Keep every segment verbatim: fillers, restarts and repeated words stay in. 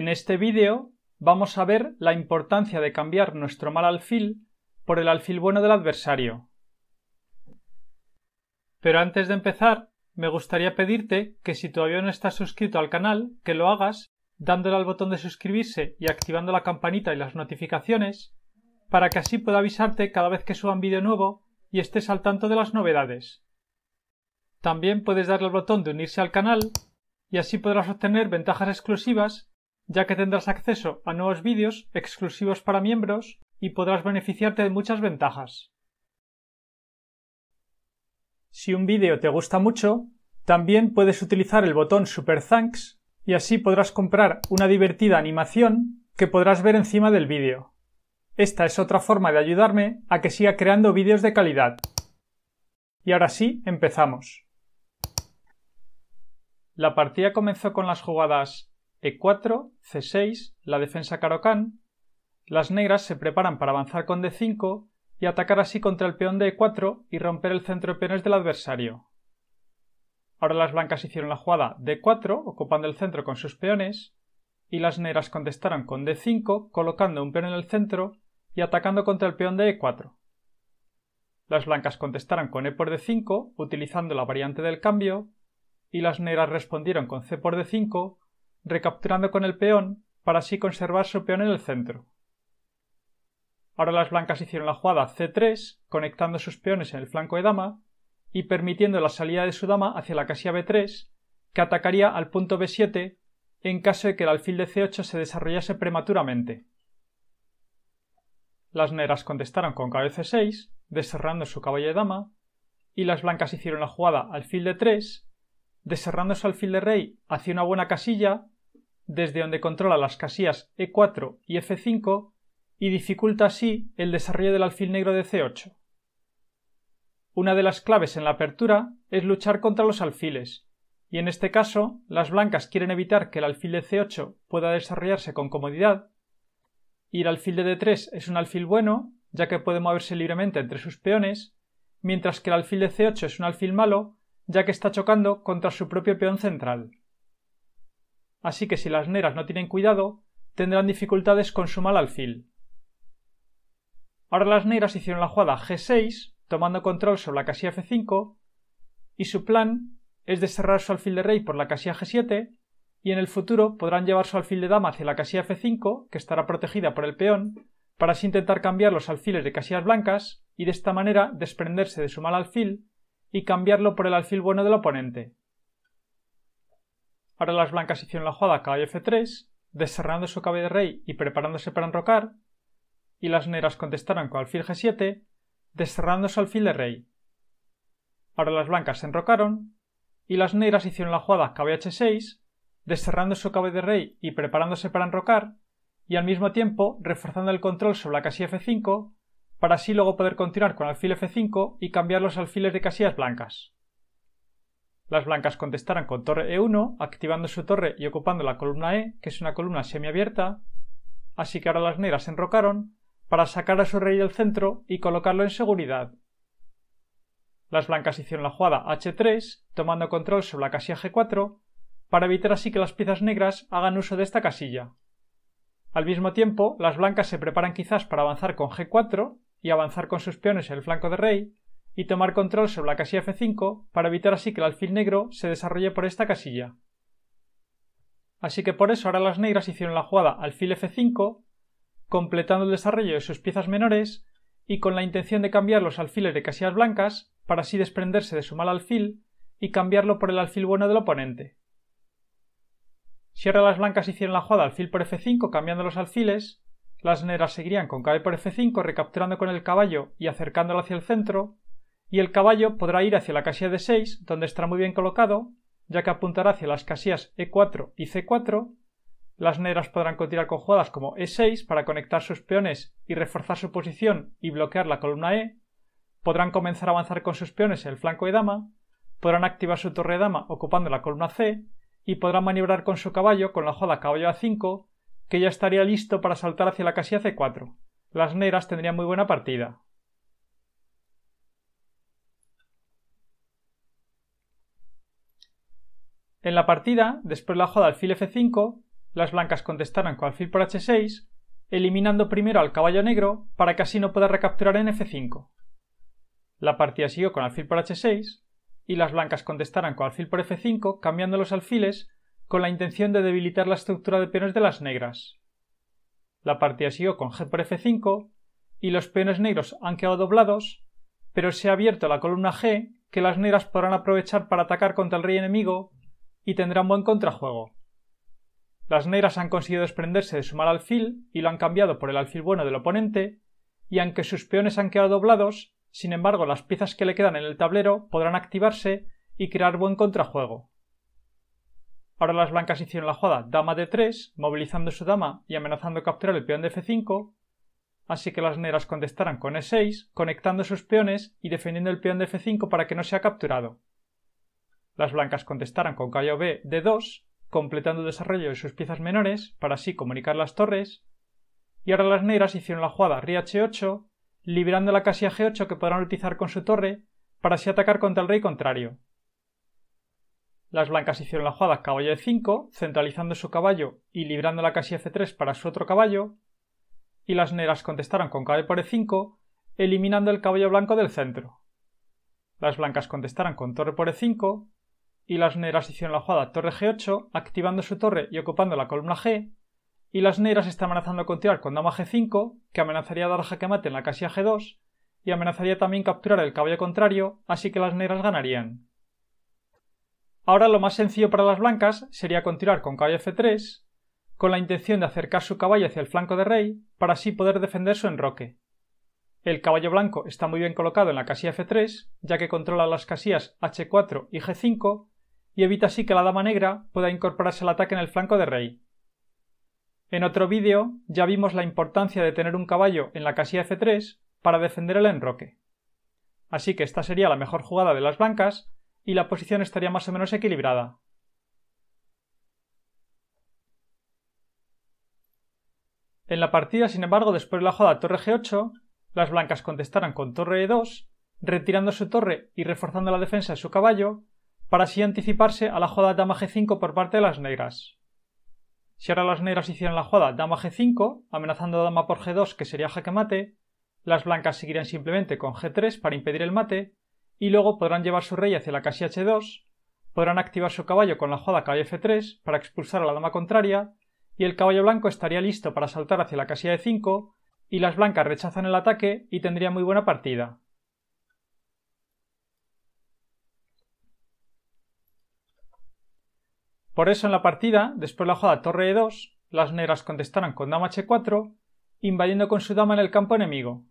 En este vídeo vamos a ver la importancia de cambiar nuestro mal alfil por el alfil bueno del adversario. Pero antes de empezar, me gustaría pedirte que si todavía no estás suscrito al canal, que lo hagas dándole al botón de suscribirse y activando la campanita y las notificaciones, para que así pueda avisarte cada vez que suba un vídeo nuevo y estés al tanto de las novedades. También puedes darle al botón de unirse al canal y así podrás obtener ventajas exclusivas, ya que tendrás acceso a nuevos vídeos exclusivos para miembros y podrás beneficiarte de muchas ventajas. Si un vídeo te gusta mucho, también puedes utilizar el botón Super Thanks y así podrás comprar una divertida animación que podrás ver encima del vídeo. Esta es otra forma de ayudarme a que siga creando vídeos de calidad. Y ahora sí, empezamos. La partida comenzó con las jugadas e cuatro, ce seis, la defensa Caro-Kann. Las negras se preparan para avanzar con de cinco y atacar así contra el peón de e cuatro y romper el centro de peones del adversario. Ahora las blancas hicieron la jugada de cuatro, ocupando el centro con sus peones, y las negras contestaron con de cinco, colocando un peón en el centro y atacando contra el peón de e cuatro. Las blancas contestaron con e por de cinco, utilizando la variante del cambio, y las negras respondieron con c por de cinco, recapturando con el peón para así conservar su peón en el centro. Ahora las blancas hicieron la jugada ce tres, conectando sus peones en el flanco de dama y permitiendo la salida de su dama hacia la casilla be tres, que atacaría al punto be siete en caso de que el alfil de ce ocho se desarrollase prematuramente. Las negras contestaron con caballo ce seis, descerrando su caballo de dama, y las blancas hicieron la jugada alfil de tres, descerrando su alfil de rey hacia una buena casilla, desde donde controla las casillas e cuatro y efe cinco y dificulta así el desarrollo del alfil negro de ce ocho. Una de las claves en la apertura es luchar contra los alfiles, y en este caso las blancas quieren evitar que el alfil de ce ocho pueda desarrollarse con comodidad, y el alfil de de tres es un alfil bueno, ya que puede moverse libremente entre sus peones, mientras que el alfil de ce ocho es un alfil malo, ya que está chocando contra su propio peón central. Así que si las negras no tienen cuidado, tendrán dificultades con su mal alfil. Ahora las negras hicieron la jugada ge seis, tomando control sobre la casilla efe cinco, y su plan es descerrar su alfil de rey por la casilla ge siete, y en el futuro podrán llevar su alfil de dama hacia la casilla efe cinco, que estará protegida por el peón, para así intentar cambiar los alfiles de casillas blancas, y de esta manera desprenderse de su mal alfil y cambiarlo por el alfil bueno del oponente. Ahora las blancas hicieron la jugada caballo efe tres, descerrando su caballo de rey y preparándose para enrocar, y las negras contestaron con alfil ge siete, descerrando su alfil de rey. Ahora las blancas se enrocaron, y las negras hicieron la jugada caballo hache seis, descerrando su caballo de rey y preparándose para enrocar, y al mismo tiempo reforzando el control sobre la casilla efe cinco, para así luego poder continuar con alfil efe cinco y cambiar los alfiles de casillas blancas. Las blancas contestaron con torre e uno, activando su torre y ocupando la columna e, que es una columna semiabierta, así que ahora las negras se enrocaron para sacar a su rey del centro y colocarlo en seguridad. Las blancas hicieron la jugada hache tres, tomando control sobre la casilla ge cuatro, para evitar así que las piezas negras hagan uso de esta casilla. Al mismo tiempo, las blancas se preparan quizás para avanzar con ge cuatro, y avanzar con sus peones en el flanco de rey y tomar control sobre la casilla efe cinco para evitar así que el alfil negro se desarrolle por esta casilla. Así que por eso ahora las negras hicieron la jugada alfil efe cinco, completando el desarrollo de sus piezas menores y con la intención de cambiar los alfiles de casillas blancas para así desprenderse de su mal alfil y cambiarlo por el alfil bueno del oponente. Si ahora las blancas hicieron la jugada alfil por efe cinco cambiando los alfiles, las negras seguirían con caballo por efe cinco recapturando con el caballo y acercándolo hacia el centro, y el caballo podrá ir hacia la casilla de seis, donde estará muy bien colocado, ya que apuntará hacia las casillas e cuatro y ce cuatro. Las negras podrán continuar con jugadas como e seis para conectar sus peones y reforzar su posición y bloquear la columna e, podrán comenzar a avanzar con sus peones en el flanco de dama, podrán activar su torre de dama ocupando la columna c, y podrán maniobrar con su caballo con la jugada caballo a cinco, que ya estaría listo para saltar hacia la casilla ce cuatro. Las negras tendrían muy buena partida. En la partida, después de la jugada alfil efe cinco, Las blancas contestaron con alfil por hache seis, eliminando primero al caballo negro para que así no pueda recapturar en efe cinco. La partida siguió con alfil por hache seis y las blancas contestaron con alfil por efe cinco, cambiando los alfiles con la intención de debilitar la estructura de peones de las negras. La partida siguió con g por efe cinco y los peones negros han quedado doblados, pero se ha abierto la columna g que las negras podrán aprovechar para atacar contra el rey enemigo y tendrán buen contrajuego. Las negras han conseguido desprenderse de su mal alfil y lo han cambiado por el alfil bueno del oponente, y aunque sus peones han quedado doblados, sin embargo las piezas que le quedan en el tablero podrán activarse y crear buen contrajuego. Ahora las blancas hicieron la jugada dama de tres, movilizando su dama y amenazando capturar el peón de efe cinco, así que las negras contestaron con e seis, conectando sus peones y defendiendo el peón de efe cinco para que no sea capturado. Las blancas contestaron con caballo b de dos, completando el desarrollo de sus piezas menores para así comunicar las torres, y ahora las negras hicieron la jugada rey hache ocho, liberando la casilla ge ocho que podrán utilizar con su torre para así atacar contra el rey contrario. Las blancas hicieron la jugada caballo e cinco, centralizando su caballo y librando la casilla efe tres para su otro caballo, y las negras contestaron con caballo por e cinco, eliminando el caballo blanco del centro. Las blancas contestaron con torre por e cinco, y las negras hicieron la jugada torre ge ocho, activando su torre y ocupando la columna g, y las negras están amenazando con tirar con dama ge cinco, que amenazaría dar jaque mate en la casilla ge dos, y amenazaría también capturar el caballo contrario, así que las negras ganarían. Ahora lo más sencillo para las blancas sería continuar con caballo efe tres, con la intención de acercar su caballo hacia el flanco de rey, para así poder defender su enroque. El caballo blanco está muy bien colocado en la casilla efe tres, ya que controla las casillas hache cuatro y ge cinco, y evita así que la dama negra pueda incorporarse al ataque en el flanco de rey. En otro vídeo ya vimos la importancia de tener un caballo en la casilla efe tres para defender el enroque. Así que esta sería la mejor jugada de las blancas y la posición estaría más o menos equilibrada. En la partida, sin embargo, después de la jugada torre ge ocho, las blancas contestaron con torre e dos, retirando su torre y reforzando la defensa de su caballo, para así anticiparse a la jugada dama ge cinco por parte de las negras. Si ahora las negras hicieran la jugada dama ge cinco, amenazando a dama por ge dos, que sería jaque mate, las blancas seguirían simplemente con ge tres para impedir el mate, y luego podrán llevar su rey hacia la casilla hache dos, podrán activar su caballo con la jugada caballo efe tres para expulsar a la dama contraria, y el caballo blanco estaría listo para saltar hacia la casilla e cinco, y las blancas rechazan el ataque y tendrían muy buena partida. Por eso en la partida, después de la jugada torre e dos, las negras contestaron con dama hache cuatro, invadiendo con su dama en el campo enemigo.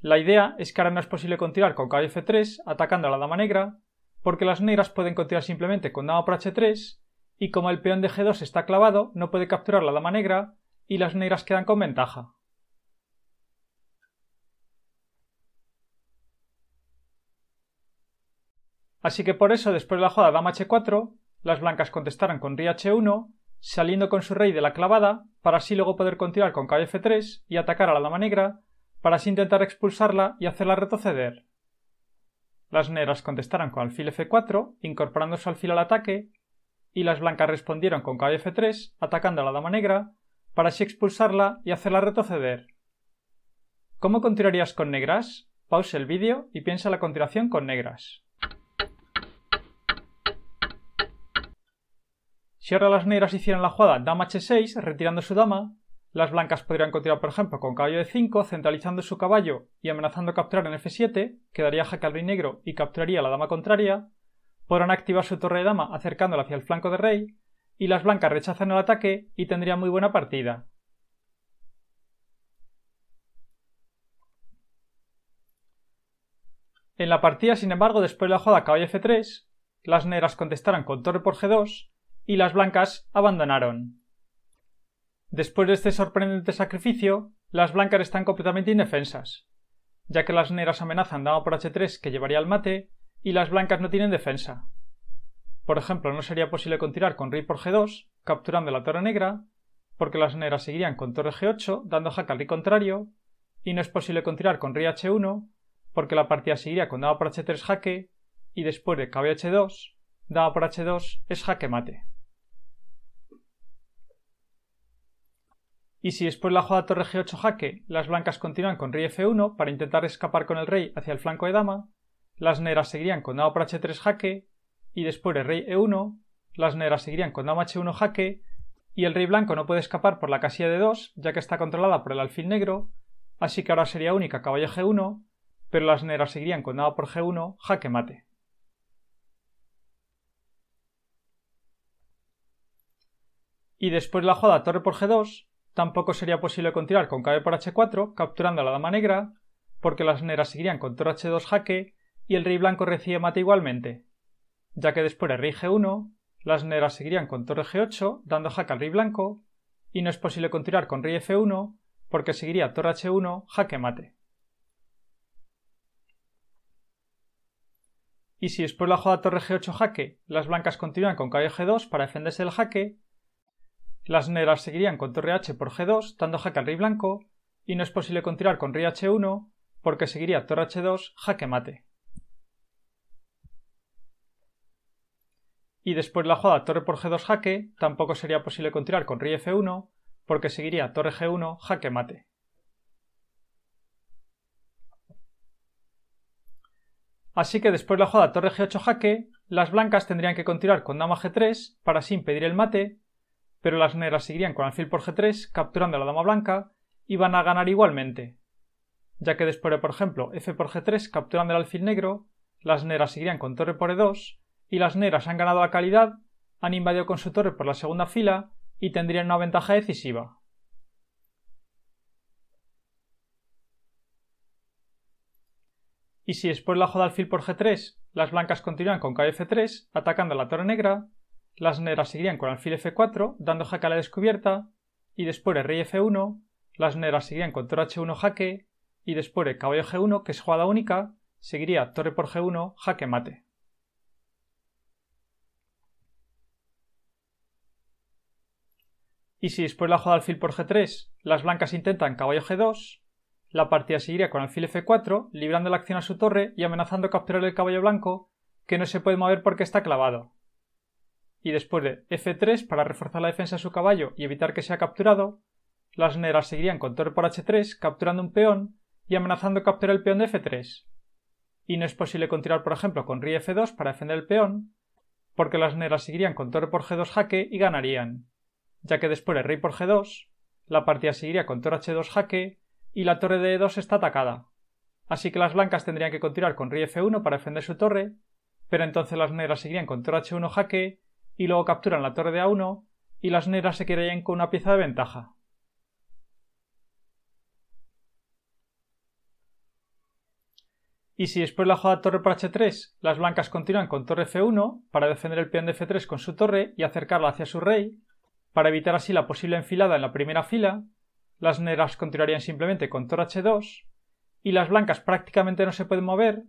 La idea es que ahora no es posible continuar con caballo efe tres atacando a la dama negra, porque las negras pueden continuar simplemente con dama por hache tres, y como el peón de ge dos está clavado, no puede capturar la dama negra, y las negras quedan con ventaja. Así que por eso, después de la jugada dama hache cuatro, las blancas contestaron con rey hache uno, saliendo con su rey de la clavada, para así luego poder continuar con caballo efe tres y atacar a la dama negra, para así intentar expulsarla y hacerla retroceder. Las negras contestaron con alfil efe cuatro, incorporando su alfil al ataque, y las blancas respondieron con caballo efe tres, atacando a la dama negra, para así expulsarla y hacerla retroceder. ¿Cómo continuarías con negras? Pausa el vídeo y piensa la continuación con negras. Si ahora las negras hicieran la jugada dama hache seis, retirando su dama, las blancas podrían continuar por ejemplo con caballo e cinco, centralizando su caballo y amenazando capturar en efe siete, que daría jaque al rey negro y capturaría a la dama contraria, podrán activar su torre de dama acercándola hacia el flanco de rey, y las blancas rechazan el ataque y tendrían muy buena partida. En la partida, sin embargo, después de la jugada caballo efe tres, las negras contestaron con torre por ge dos, y las blancas abandonaron. Después de este sorprendente sacrificio, las blancas están completamente indefensas, ya que las negras amenazan dama por hache tres, que llevaría al mate, y las blancas no tienen defensa. Por ejemplo, no sería posible continuar con rey por ge dos, capturando la torre negra, porque las negras seguirían con torre ge ocho, dando jaque al rey contrario, y no es posible continuar con rey hache uno, porque la partida seguiría con dama por hache tres jaque, y después de caballo hache dos, dama por hache dos es jaque mate. Y si después la jugada torre G ocho jaque, las blancas continúan con rey F uno para intentar escapar con el rey hacia el flanco de dama, las negras seguirían con dama por H tres jaque, y después el rey E uno, las negras seguirían con dama H uno jaque, y el rey blanco no puede escapar por la casilla de dos, ya que está controlada por el alfil negro, así que ahora sería única caballo G uno, pero las negras seguirían con dama por G uno jaque mate. Y después la jugada torre por G dos, tampoco sería posible continuar con caballo por H cuatro, capturando a la dama negra, porque las negras seguirían con torre H dos jaque y el rey blanco recibe mate igualmente, ya que después el rey G uno, las negras seguirían con torre G ocho, dando jaque al rey blanco, y no es posible continuar con rey F uno, porque seguiría torre H uno, jaque mate. Y si después la jugada torre G ocho jaque, las blancas continúan con caballo G dos para defenderse del jaque, las negras seguirían con torre H por G dos, dando jaque al rey blanco, y no es posible continuar con rey H uno, porque seguiría torre H dos, jaque mate. Y después la jugada torre por G dos jaque, tampoco sería posible continuar con rey F uno, porque seguiría torre G uno, jaque mate. Así que después de la jugada torre G ocho jaque, las blancas tendrían que continuar con dama G tres, para así impedir el mate, pero las negras seguirían con alfil por G tres, capturando a la dama blanca, y van a ganar igualmente, ya que después de, por ejemplo, f por G tres, capturando el alfil negro, las negras seguirían con torre por E dos, y las negras han ganado la calidad, han invadido con su torre por la segunda fila, y tendrían una ventaja decisiva. Y si después la jugada alfil por G tres, las blancas continúan con caballo F tres, atacando a la torre negra, las negras seguirían con alfil F cuatro, dando jaque a la descubierta, y después el rey F uno, las negras seguirían con torre H uno jaque, y después el caballo G uno, que es jugada única, seguiría torre por G uno, jaque mate. Y si después la jugada alfil por G tres, las blancas intentan caballo G dos, la partida seguiría con alfil F cuatro, librando la acción a su torre y amenazando capturar el caballo blanco, que no se puede mover porque está clavado. Y después de F tres para reforzar la defensa de su caballo y evitar que sea capturado, las negras seguirían con torre por H tres capturando un peón y amenazando capturar el peón de F tres. Y no es posible continuar por ejemplo con rey F dos para defender el peón, porque las negras seguirían con torre por G dos jaque y ganarían, ya que después de rey por G dos, la partida seguiría con torre H dos jaque y la torre de E dos está atacada. Así que las blancas tendrían que continuar con rey F uno para defender su torre, pero entonces las negras seguirían con torre H uno jaque y luego capturan la torre de A uno y las negras se quedarían con una pieza de ventaja. Y si después la jugada torre por H tres, las blancas continúan con torre F uno para defender el peón de F tres con su torre y acercarla hacia su rey, para evitar así la posible enfilada en la primera fila, las negras continuarían simplemente con torre H dos y las blancas prácticamente no se pueden mover,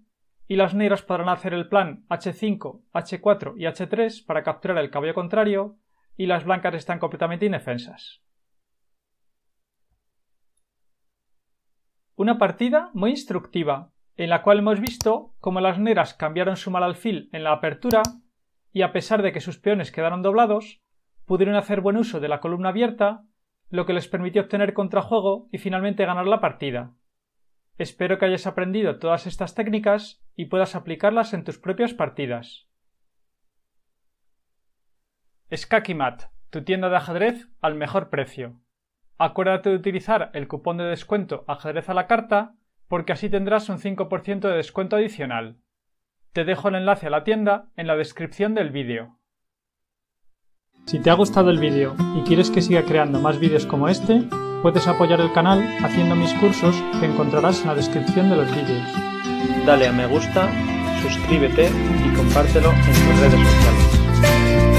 y las negras podrán hacer el plan H cinco, H cuatro y H tres para capturar el caballo contrario, y las blancas están completamente indefensas. Una partida muy instructiva, en la cual hemos visto cómo las negras cambiaron su mal alfil en la apertura, y a pesar de que sus peones quedaron doblados, pudieron hacer buen uso de la columna abierta, lo que les permitió obtener contrajuego y finalmente ganar la partida. Espero que hayas aprendido todas estas técnicas y puedas aplicarlas en tus propias partidas. Skakimat, tu tienda de ajedrez al mejor precio. Acuérdate de utilizar el cupón de descuento ajedrez a la carta, porque así tendrás un cinco por ciento de descuento adicional. Te dejo el enlace a la tienda en la descripción del vídeo. Si te ha gustado el vídeo y quieres que siga creando más vídeos como este, puedes apoyar el canal haciendo mis cursos que encontrarás en la descripción de los vídeos. Dale a me gusta, suscríbete y compártelo en tus redes sociales.